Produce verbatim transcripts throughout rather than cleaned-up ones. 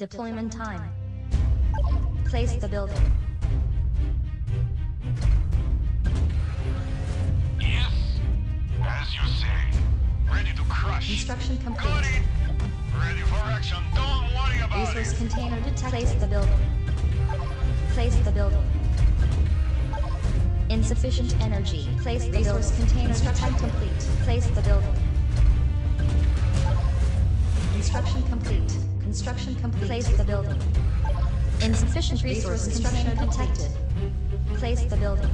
Deployment time. Place the building. Yes, as you say. Ready to crush. Instruction complete. Got it. Ready for action. Don't worry about it. Resource container detected. Place the building. Place the building. Insufficient energy. Place the resource container. Instruction complete. Place the building. Construction complete. Construction complete. Place the building. Insufficient resource construction detected. Place the building.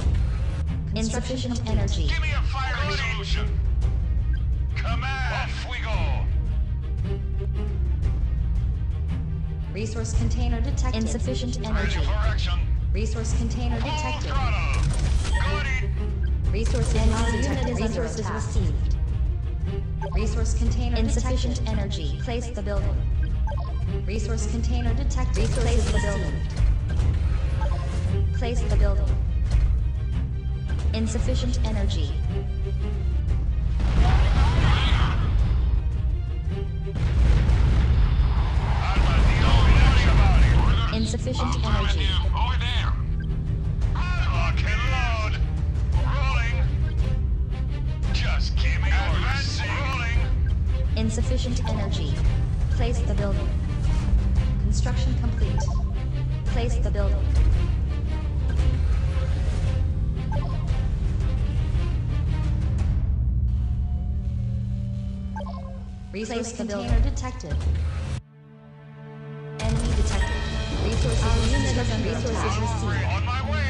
Insufficient energy. Give me a fire resolution. Command. Off we go. Resource container detected. Insufficient energy. Ready for action. Resource container detected. Got it. Resource energy detected. Resources received. Resource container insufficient detected. Energy. Place the building. Resource container detected. Resources place the building. Place the building. Insufficient energy. Insufficient energy. Over there. Lock and load. Rolling. Just give me your. Insufficient energy. Place the building. Construction complete. Place the building. Resource container detected. Enemy detected. Resources and resources received. On my way.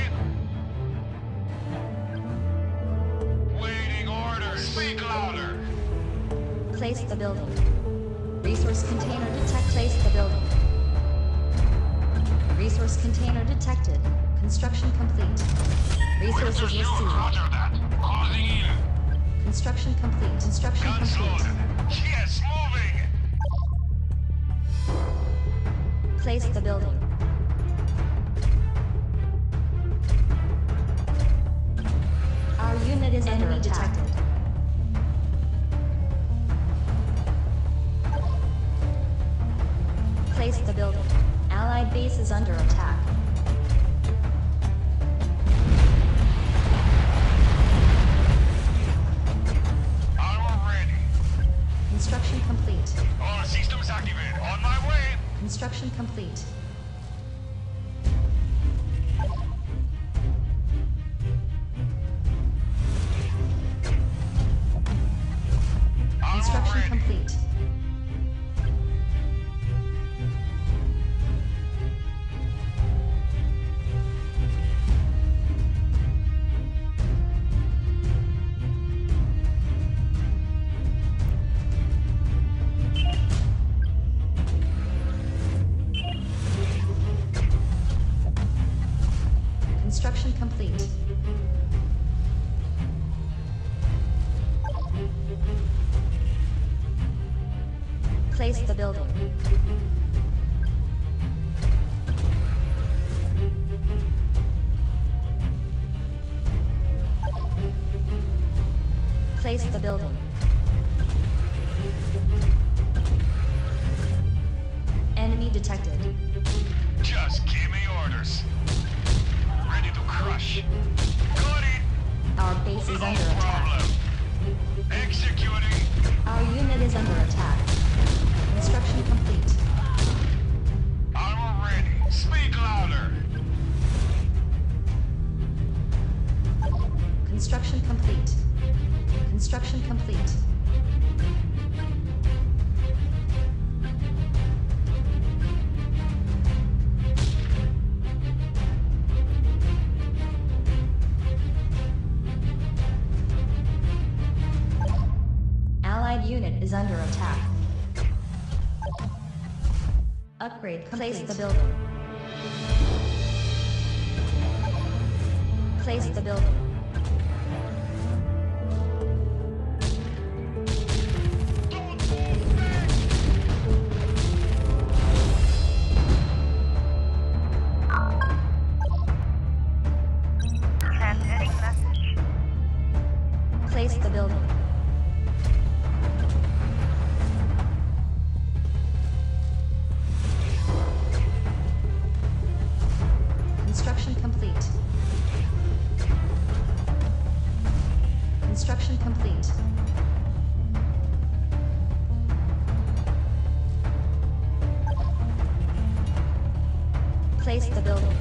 Waiting orders. Speak louder. Place the building. Resource container detected. Place the building. Resource container detected. Construction complete. Resources received. Roger that. Closing in. Construction complete. Construction Guns complete. Loaded. Yes, moving. Place the building. Our unit is enemy under attack. Detected. Place the building. Allied base is under attack. Armor ready. Construction complete. All systems activated. On my way. Construction complete. Construction complete. Construction complete. Place the building. Place the building. Enemy detected. Just give me orders. Ready to crush. Got it. Our base is no under attack. Problem. Executing. Our unit is under attack. Construction complete. Armor ready. Speak louder. Construction complete. Construction complete. Unit is under attack. Upgrade complete. Place the building. Place the building. Instruction complete. Instruction complete. Place the building.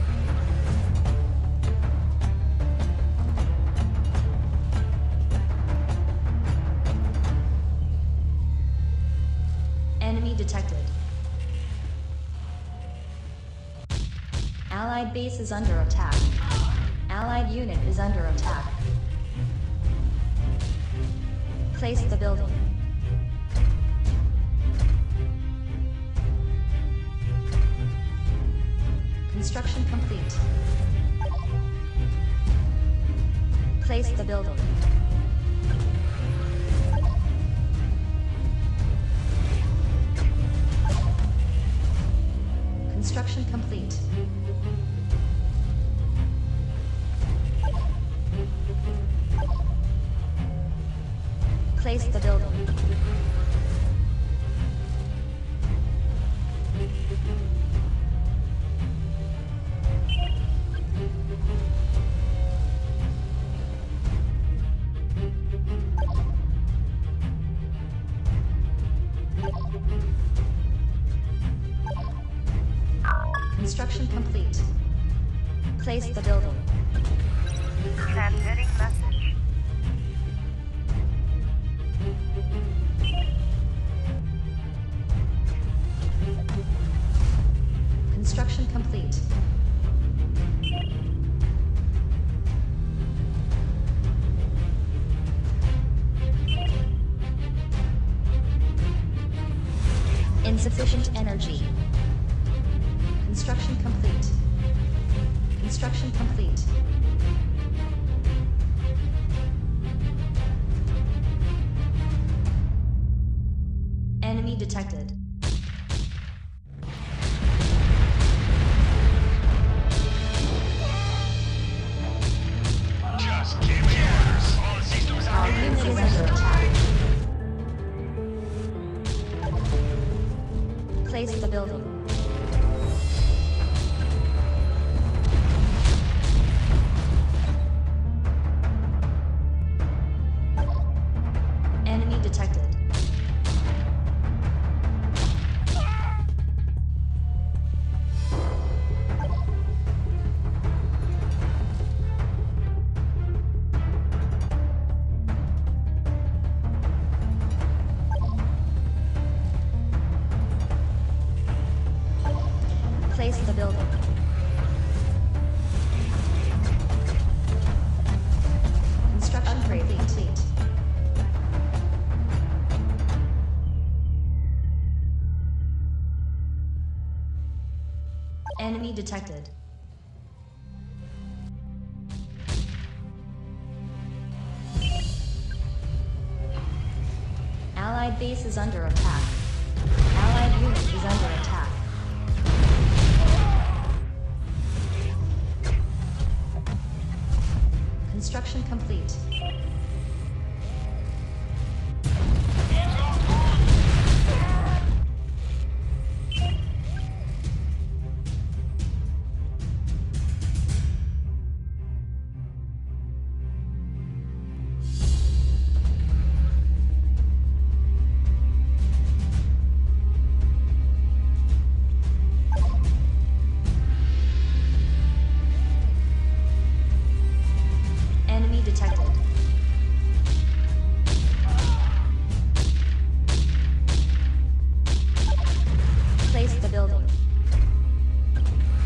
Enemy detected. Allied base is under attack. Allied unit is under attack. Place the building. Construction complete. Place the building. Construction complete. Place the building. Construction complete. Place the building. Transmitting message. Construction complete. Insufficient energy. Construction complete. Construction complete. Enemy detected. Just give orders. All systems are under attack. Place the building. Place the building. Construction complete. Enemy detected. Allied base is under attack. Allied unit is under attack. Construction complete.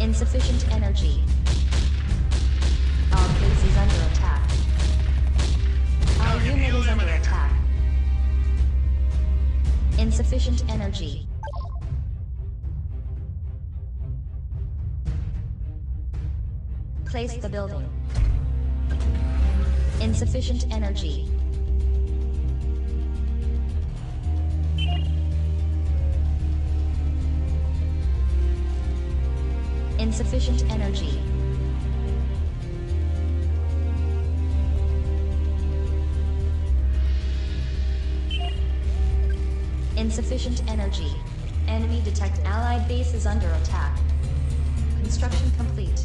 Insufficient energy. Our base is under attack. Our unit is under attack. Insufficient energy. Place the building. Insufficient energy. Insufficient energy. Insufficient energy. Enemy detect. Allied base is under attack. Construction complete.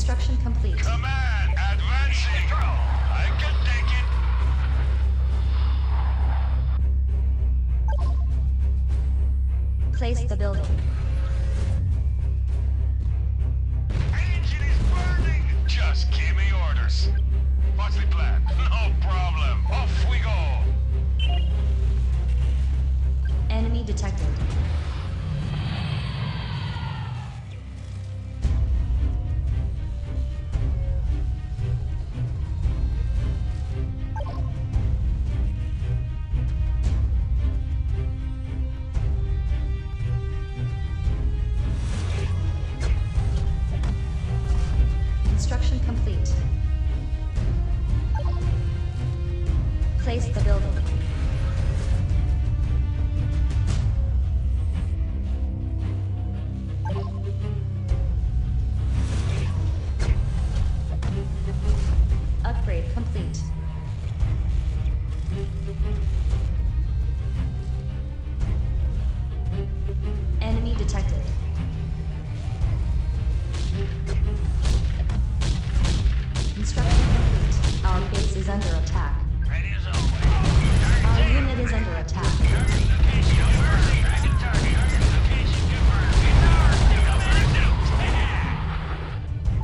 Construction complete. Command, advance control. I can take it. Place, Place the building. Engine is burning. Just give me orders. What's the plan? No problem. Off we go. Enemy detected. Place the building. Upgrade complete. Enemy detected. Construction complete. Our base is under attack. Our unit is under attack.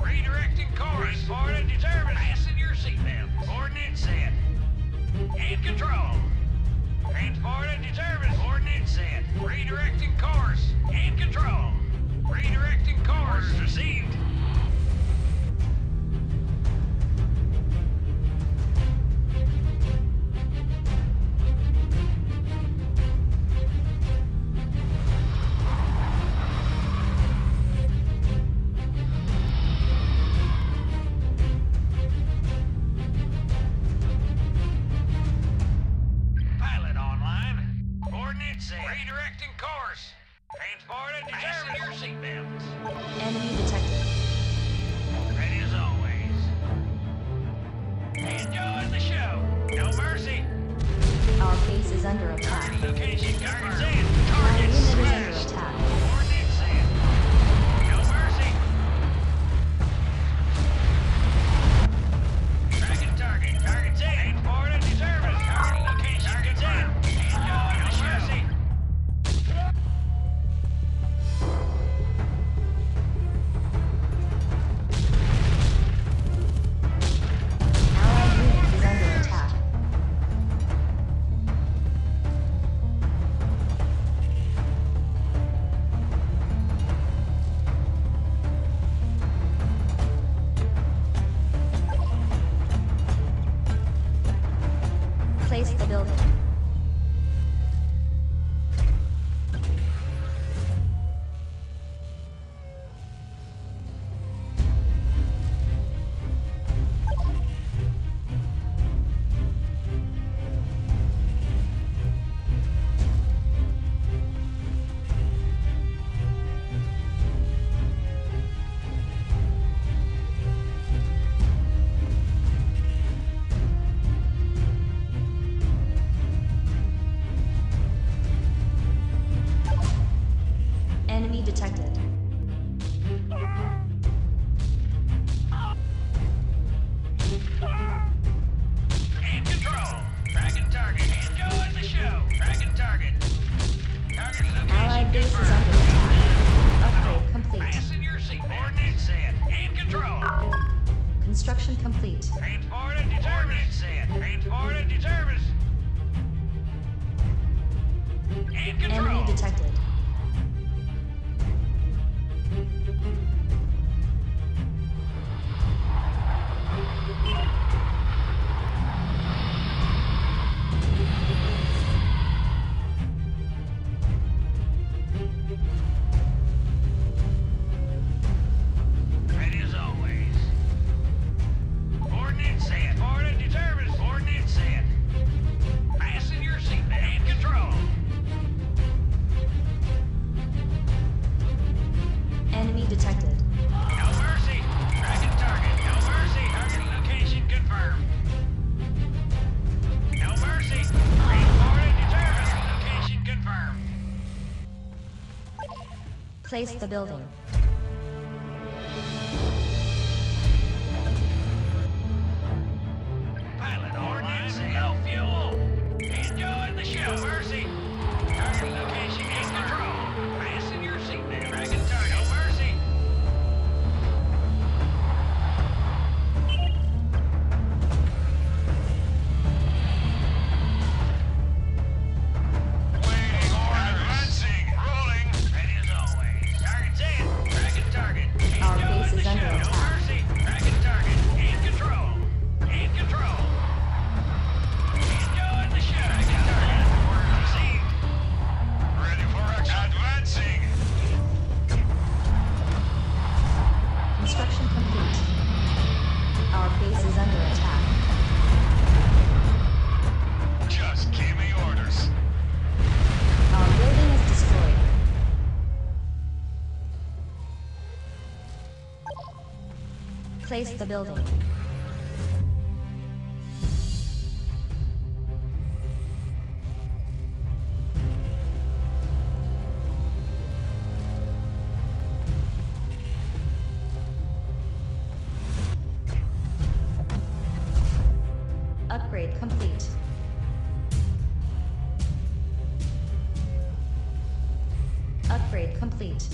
Redirecting course for a determined. Fasten your seatbelt. Ordnance set. In control. Head for a determined. Ordnance set. Redirecting course. In control. Redirecting course. Received. Redirecting course. Transport and determine your seatbelts. Enemy detected. Ready as always. Enjoy the show. No mercy. Our base is under attack. Target location. Target sand. Target smashed. Coordinate sand. No mercy. Tracking target. Target sand. Transport and determine. Target location. Target sand. Place the building. Detected. In control. Tracking target. Enjoy the show. Tracking target. Target location. Allied base is under attack. Upgrade complete. Fasten your seatbelt. Ordnance set. In control. Construction complete. Transport and determined. Ordnance set. Transport and determined. In control. Enemy detected. Place the building. Construction complete. Our base is under attack. Just give me orders. Our building is destroyed. Place the building. Upgrade complete. Upgrade complete.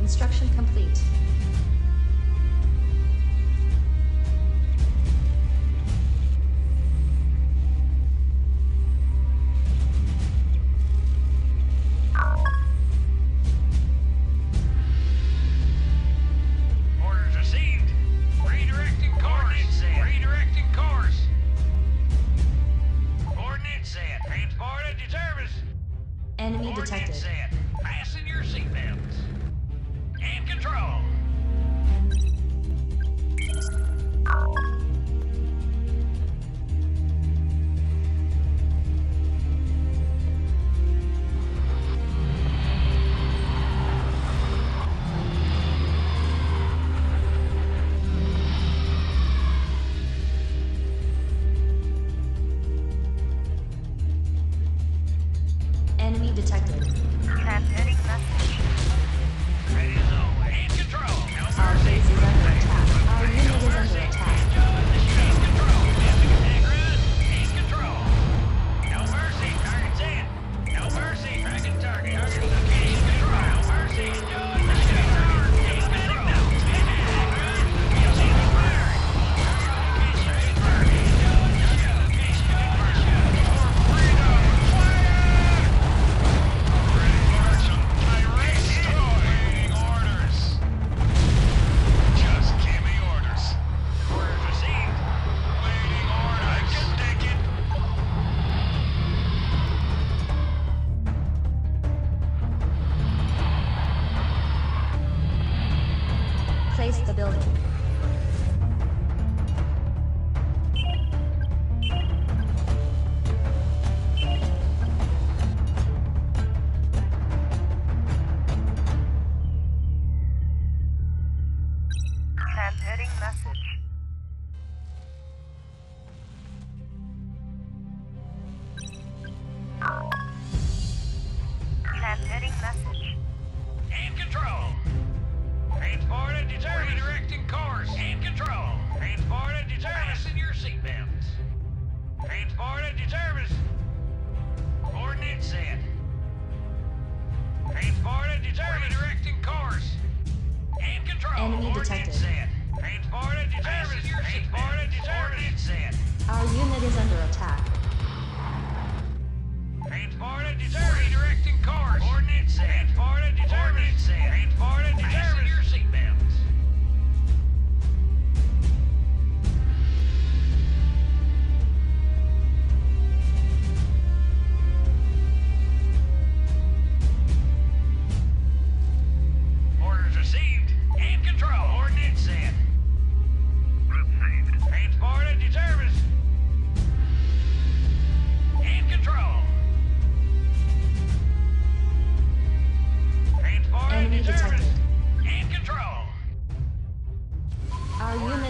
Construction complete. Enemy detected. Fasten your seatbelts. And control. Detected. Transmitting message. Ready to go. And control. No Our base is under attack. Our unit no is under attack. Ace control. Ace control. No mercy. Target's in. No mercy. Tracking target. Target location. No mercy. No mercy. Ace control. Place the building. Transmitting message. Transmitting message. And control. Transported, determined. Redirecting course. And control. Transported, determined. Fasten your seatbelts. Transported, determined. Coordinates set. Transported, determined. Redirecting course. And control. Enemy detected. Set. Transported, determined. Transported, determined. Set. Our unit is under attack. Transported, determined. Redirecting course. Coordinates set. Transported, determined. Set. Transported, determined.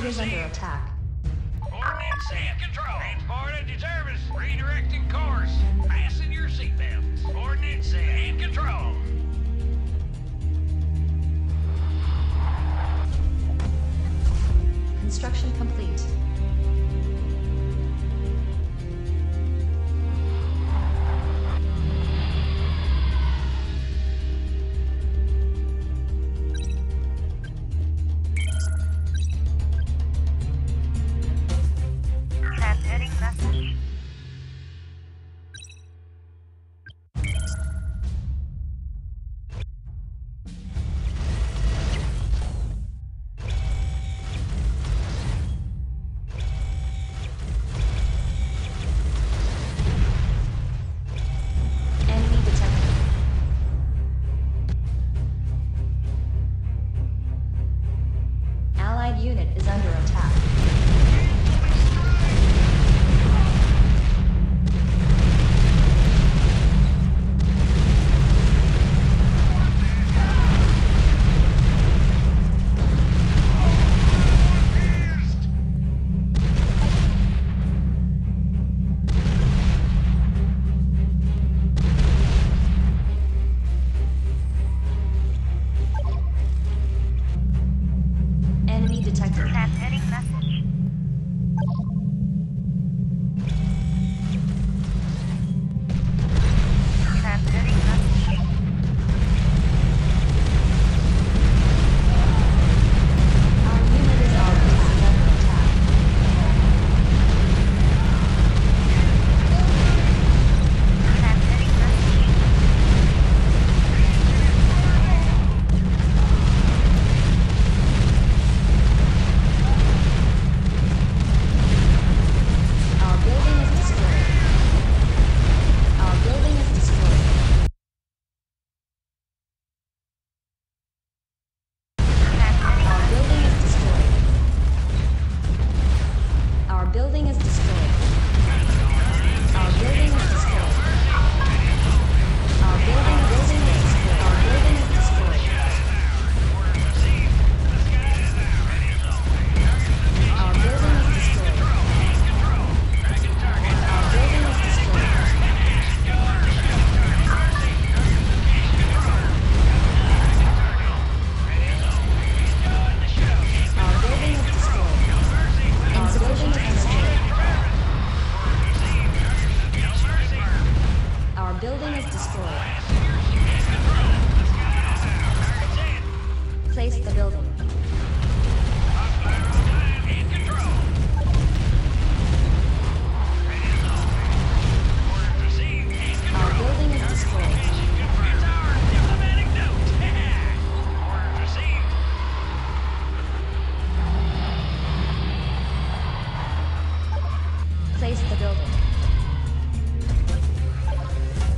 Is under attack. Coordinates and control. Transported determined. Redirecting course. Fasten your seatbelts. Coordinates and control. Construction complete. allied unit is under attack.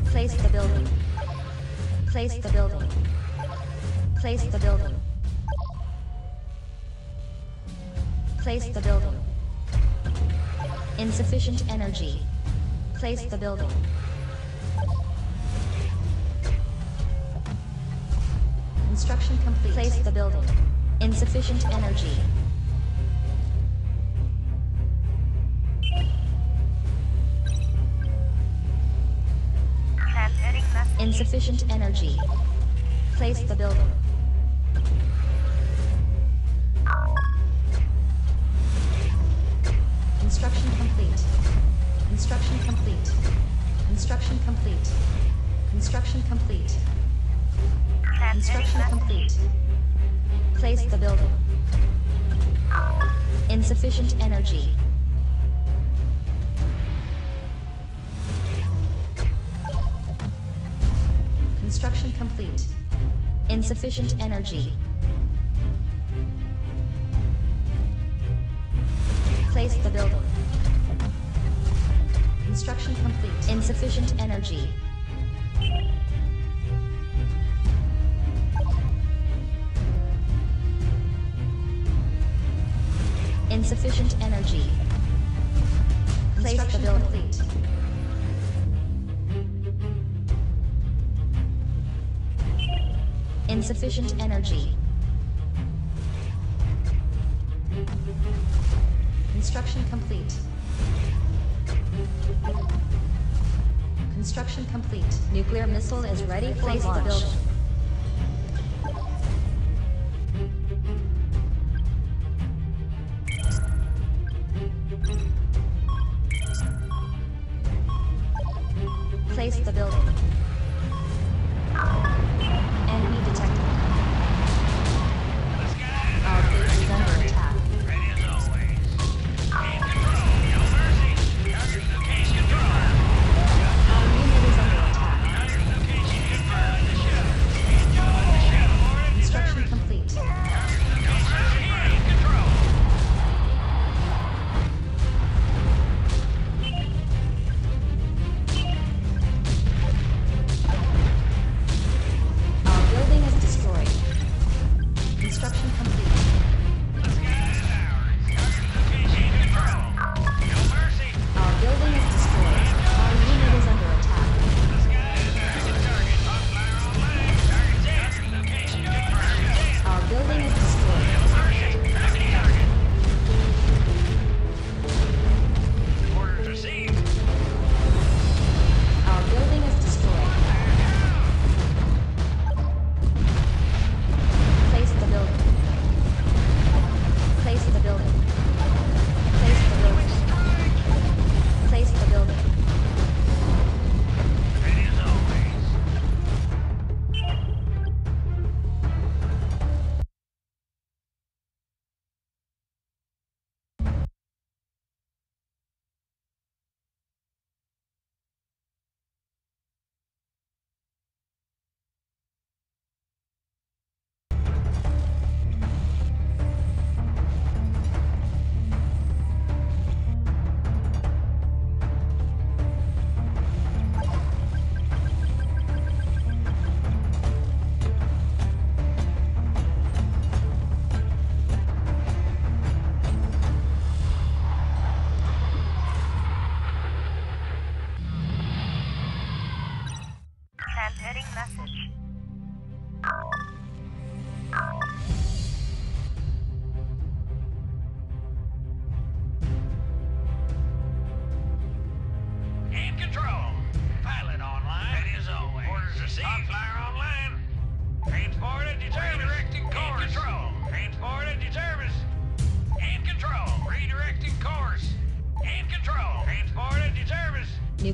Place the building. Place the building. Place the building. Insufficient energy. Place the building. Construction complete. Place the building. Insufficient energy. Insufficient energy. Place the building. Construction complete. Construction complete. Construction complete. Construction complete. Construction complete. Place the building. Insufficient energy. Construction complete. Insufficient energy. Place the building. Construction complete. Insufficient energy. Insufficient energy. Place the building. Complete. Insufficient energy. Construction complete. Construction complete. Nuclear missile is ready for launch. Place the building. Place the building. Our unit is under attack.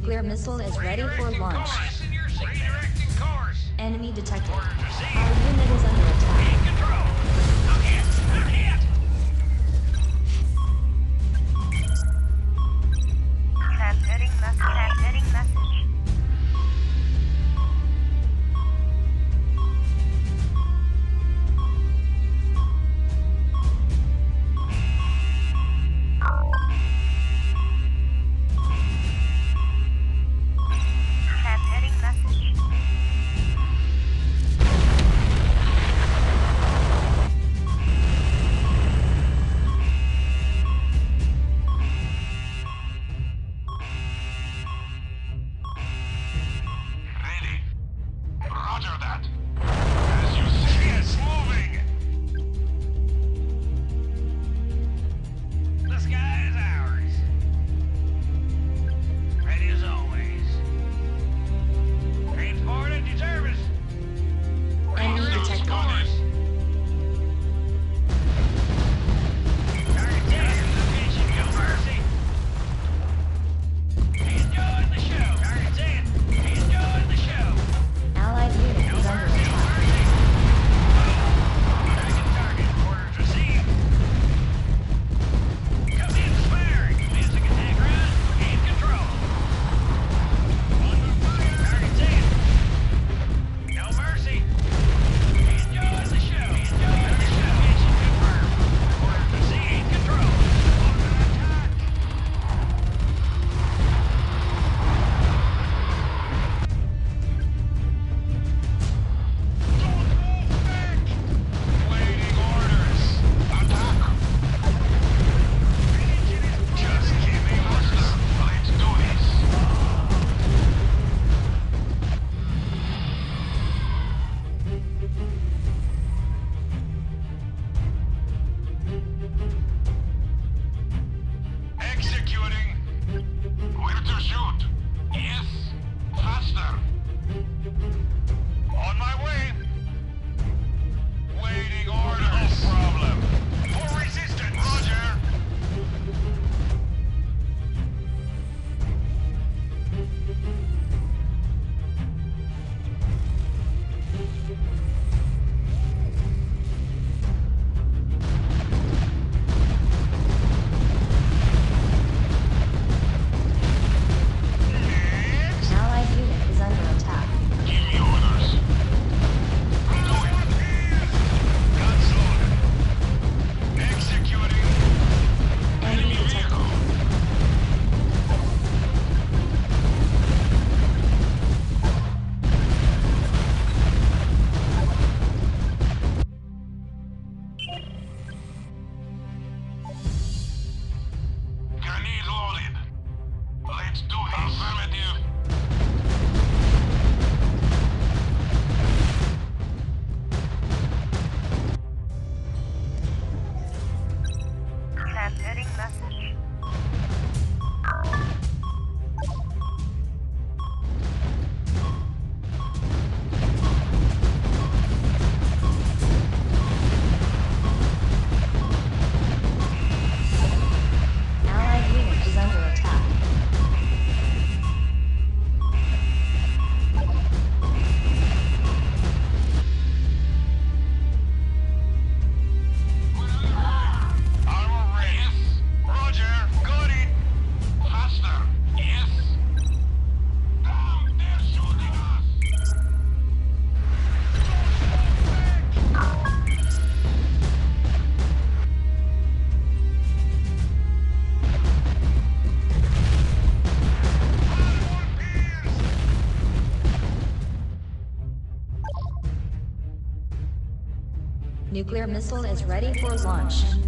Nuclear missile is ready for launch. Redirecting course. Enemy detected. Our unit is under attack. In control. Not hit. Not hit. Transmitting message. Transmitting message. Nuclear missile is ready for launch.